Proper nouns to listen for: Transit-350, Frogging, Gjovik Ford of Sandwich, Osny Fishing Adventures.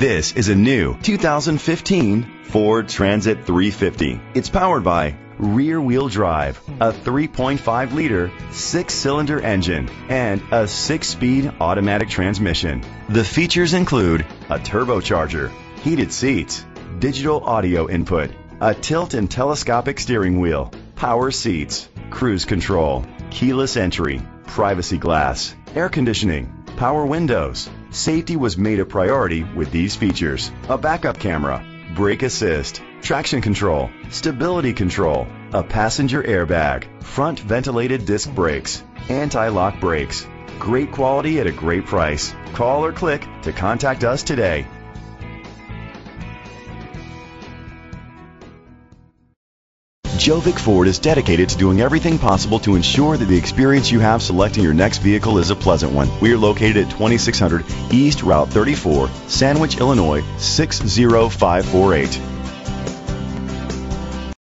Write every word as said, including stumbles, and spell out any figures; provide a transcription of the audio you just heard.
This is a new two thousand fifteen Ford Transit three fifty. It's powered by rear-wheel drive, a three point five liter six-cylinder engine, and a six-speed automatic transmission. The features include a turbocharger, heated seats, digital audio input, a tilt and telescopic steering wheel, power seats, cruise control, keyless entry, privacy glass, air conditioning, power windows. Safety was made a priority with these features: a backup camera, brake assist, traction control, stability control, a passenger airbag, front ventilated disc brakes, anti-lock brakes. Great quality at a great price. Call or click to contact us today. Gjovik Ford is dedicated to doing everything possible to ensure that the experience you have selecting your next vehicle is a pleasant one. We are located at twenty-six hundred East Route thirty-four, Sandwich, Illinois six zero five four eight.